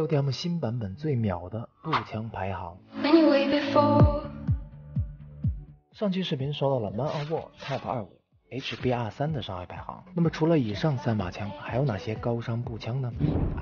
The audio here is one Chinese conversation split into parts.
SODM 新版本最秒的步枪排行。上期视频说到了 Man O' War Type 25 HBR3 的伤害排行，那么除了以上三把枪，还有哪些高伤步枪呢？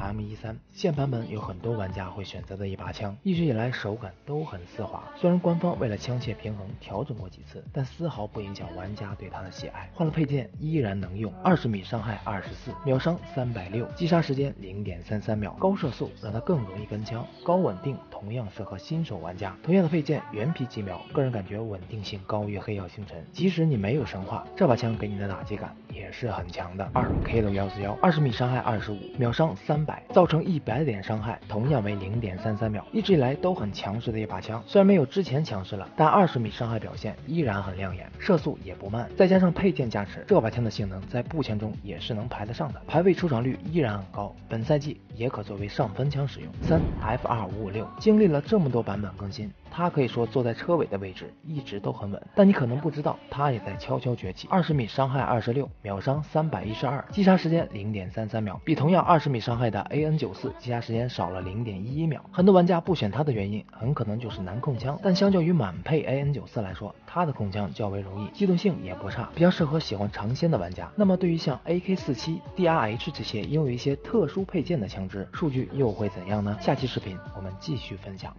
M13 现版本有很多玩家会选择的一把枪，一直以来手感都很丝滑，虽然官方为了枪械平衡调整过几次，但丝毫不影响玩家对它的喜爱。换了配件依然能用，20米伤害24，秒伤360，击杀时间0.33秒，高射速让它更容易跟枪，高稳定同样适合新手玩家。同样的配件，原皮几秒，个人感觉稳定性高于黑曜星辰，即使你没有神话，这把枪给你的打击感也是很强的。2K6141，20米伤害25，秒伤300，造成100点伤害，同样为0.33秒，一直以来都很强势的一把枪。虽然没有之前强势了，但20米伤害表现依然很亮眼，射速也不慢，再加上配件加持，这把枪的性能在步枪中也是能排得上的，排位出场率依然很高，本赛季也可作为上分枪使用。3F2556，经历了这么多版本更新，它可以说坐在车尾的位置一直都很稳，但你可能不知道，它也在悄悄崛起。20米伤害26，秒伤312，击杀时间0.33秒，比同样20米伤害的 AN94 击杀时间少了0.11秒。很多玩家不选它的原因，很可能就是难控枪，但相较于满配 AN94 来说，它的控枪较为容易，机动性也不差，比较适合喜欢尝鲜的玩家。那么对于像 AK47、DRH 这些拥有一些特殊配件的枪支，数据又会怎样呢？下期视频我们继续分享。